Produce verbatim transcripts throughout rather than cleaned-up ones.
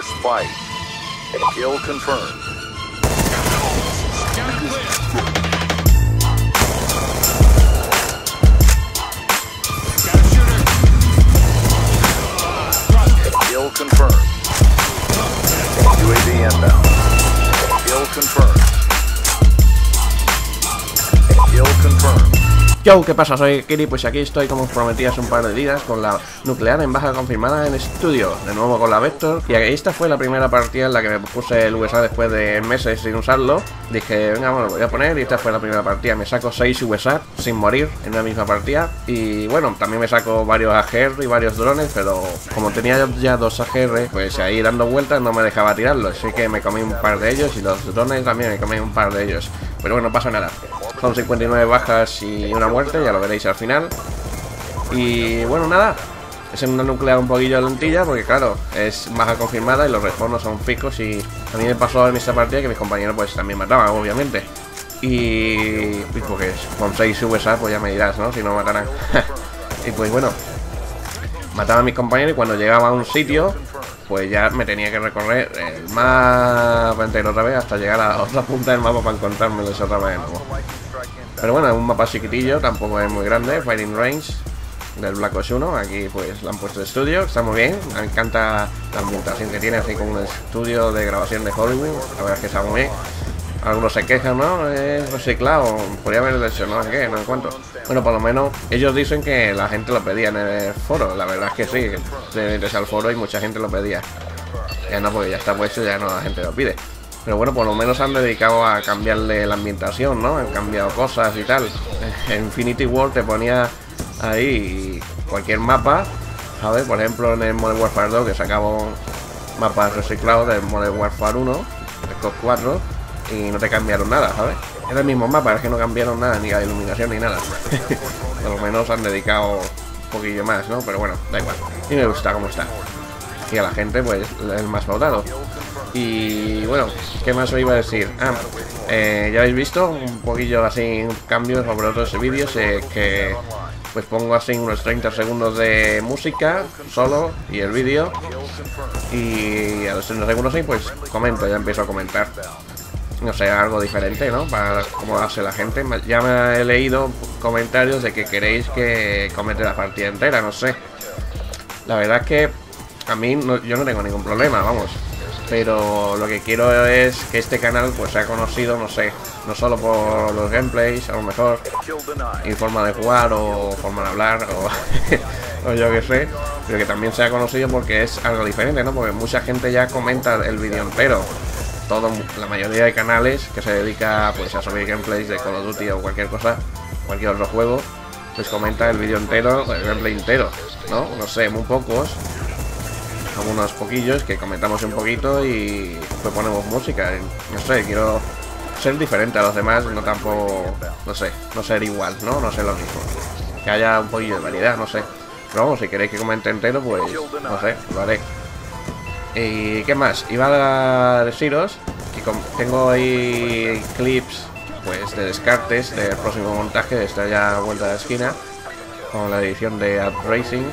this fight. Kill confirmed. Scanning clear. Got a shooter. Kill confirmed. U A V inbound. Kill confirmed. Kill confirmed. Yo, ¿qué pasa? Soy Kiri, pues aquí estoy como os prometí hace un par de días con la nuclear en baja confirmada en estudio, de nuevo con la Vector. Y esta fue la primera partida en la que me puse el U S A después de meses sin usarlo. Dije, venga, bueno, lo voy a poner y esta fue la primera partida. Me saco seis U S A sin morir en una misma partida. Y bueno, también me saco varios A G R y varios drones, pero como tenía ya dos A G R, pues ahí dando vueltas no me dejaba tirarlo. Así que me comí un par de ellos y los drones también me comí un par de ellos. Pero bueno, no pasa nada. Son cincuenta y nueve bajas y una muerte, ya lo veréis al final. Y bueno, nada. Es en una nuclear un poquillo lentilla porque claro, es baja confirmada y los respawns son fijos y a mí me pasó en esta partida que mis compañeros pues también mataban, obviamente. Y pues porque con seis U S A pues ya me dirás, ¿no? Si no matarán. Y pues bueno, mataba a mis compañeros y cuando llegaba a un sitio pues ya me tenía que recorrer el mapa entero otra vez hasta llegar a otra punta del mapa para encontrarme esa otra vez de nuevo. Pero bueno, es un mapa chiquitillo, tampoco es muy grande, Fighting Range del Black Ops uno, aquí pues la han puesto de estudio, está muy bien, me encanta la ambientación que tiene, así como un estudio de grabación de Hollywood, la verdad es que está muy bien. Algunos se quejan, ¿no? Es reciclado, podría haber hecho, no sé qué, no encuentro. Bueno, por lo menos ellos dicen que la gente lo pedía en el foro, la verdad es que sí, se interesa el foro y mucha gente lo pedía. Ya no, porque ya está puesto, ya no la gente lo pide. Pero bueno, por lo menos han dedicado a cambiarle la ambientación, ¿no? Han cambiado cosas y tal. En Infinity World te ponía ahí cualquier mapa, ¿sabes? Por ejemplo, en el Modern Warfare dos que sacamos mapas reciclados del Modern Warfare uno, del C O D cuatro. Y no te cambiaron nada, ¿sabes? Era el mismo mapa, es que no cambiaron nada, ni la iluminación ni nada. Por lo menos han dedicado un poquillo más, ¿no? Pero bueno, da igual. Y me gusta cómo está. Y a la gente, pues, es más votado. Y bueno, ¿qué más os iba a decir? Ah, eh, ya habéis visto un poquillo así cambios sobre otros vídeos. Es eh, que pues pongo así unos treinta segundos de música solo y el vídeo. Y a los treinta segundos ahí, pues comento, ya empiezo a comentar. No sé, algo diferente, ¿no? Para acomodarse la gente. Ya me he leído comentarios de que queréis que comente la partida entera, no sé. La verdad es que a mí no, yo no tengo ningún problema, vamos. Pero lo que quiero es que este canal pues sea conocido, no sé, no solo por los gameplays, a lo mejor, y forma de jugar o forma de hablar o, o yo qué sé, pero que también sea conocido porque es algo diferente, ¿no? Porque mucha gente ya comenta el vídeo entero. Todo, la mayoría de canales que se dedica pues a subir gameplays de Call of Duty o cualquier cosa, cualquier otro juego, pues comenta el vídeo entero, el gameplay entero, ¿no? No sé, muy pocos, algunos poquillos que comentamos un poquito y pues ponemos música, no sé, quiero ser diferente a los demás, no tampoco, no sé, no ser igual, ¿no? No sé lo mismo, que haya un poquillo de variedad, no sé, pero vamos, si queréis que comente entero, pues no sé, lo haré. ¿Y qué más? Iba a deciros que tengo ahí clips pues de descartes del próximo montaje, está ya a vuelta de la esquina, con la edición de Up Racing,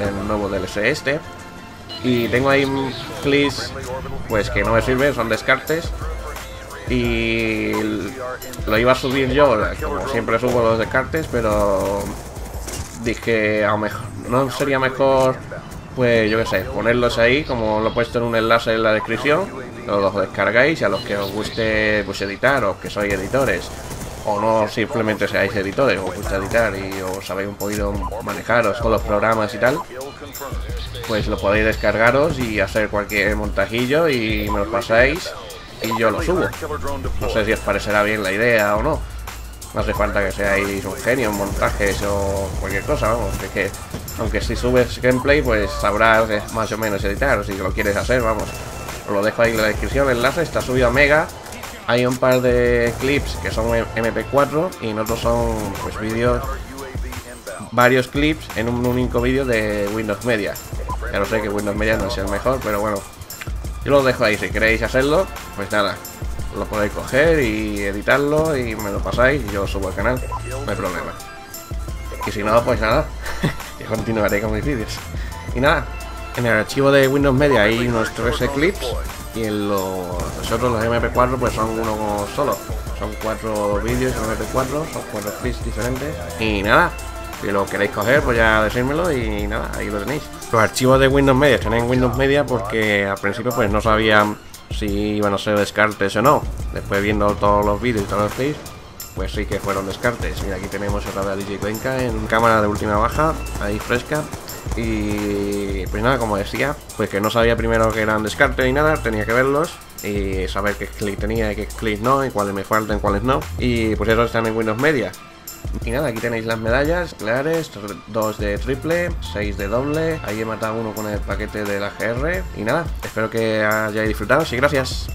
el nuevo D L C este. Y tengo ahí clips pues que no me sirven, son descartes. Y lo iba a subir yo, como siempre subo los descartes, pero dije a lo mejor, no sería mejor... Pues yo qué sé, ponerlos ahí, como lo he puesto en un enlace en la descripción, los descargáis y a los que os guste pues editar, o que sois editores, o no simplemente seáis editores, os gusta editar y os sabéis un poquito manejaros con los programas y tal, pues lo podéis descargaros y hacer cualquier montajillo y me lo pasáis y yo lo subo. No sé si os parecerá bien la idea o no. No hace falta que seáis un genio en montajes o cualquier cosa, vamos, es que aunque si subes gameplay pues sabrás más o menos editar, si lo quieres hacer, vamos. Os lo dejo ahí en la descripción, el enlace está subido a Mega. Hay un par de clips que son M P cuatro y nosotros son pues vídeos, varios clips en un único vídeo de Windows Media. Ya lo sé que Windows Media no es el mejor, pero bueno, yo lo dejo ahí, si queréis hacerlo, pues nada. Lo podéis coger y editarlo y me lo pasáis y yo lo subo al canal, no hay problema. Y si no, pues nada, yo continuaré con mis vídeos. Y nada, en el archivo de Windows Media hay unos trece clips y en los, nosotros los M P cuatro pues son uno solo, son cuatro vídeos en M P cuatro, son cuatro clips diferentes y nada. Si lo queréis coger, pues ya decírmelo y nada, ahí lo tenéis. Los archivos de Windows Media están en Windows Media porque al principio pues no sabían si iban a ser descartes o no. Después viendo todos los vídeos y todos los clips, pues sí que fueron descartes. Mira, aquí tenemos otra vez a D J Cuenca en cámara de última baja, ahí fresca. Y pues nada, como decía, pues que no sabía primero que eran descartes ni nada, tenía que verlos y saber qué clip tenía y qué clip no, y cuáles me faltan, cuáles no. Y pues eso están en Windows Media. Y nada, aquí tenéis las medallas claras, dos de triple, seis de doble, ahí he matado uno con el paquete de la G R y nada, espero que hayáis disfrutado, sí, gracias.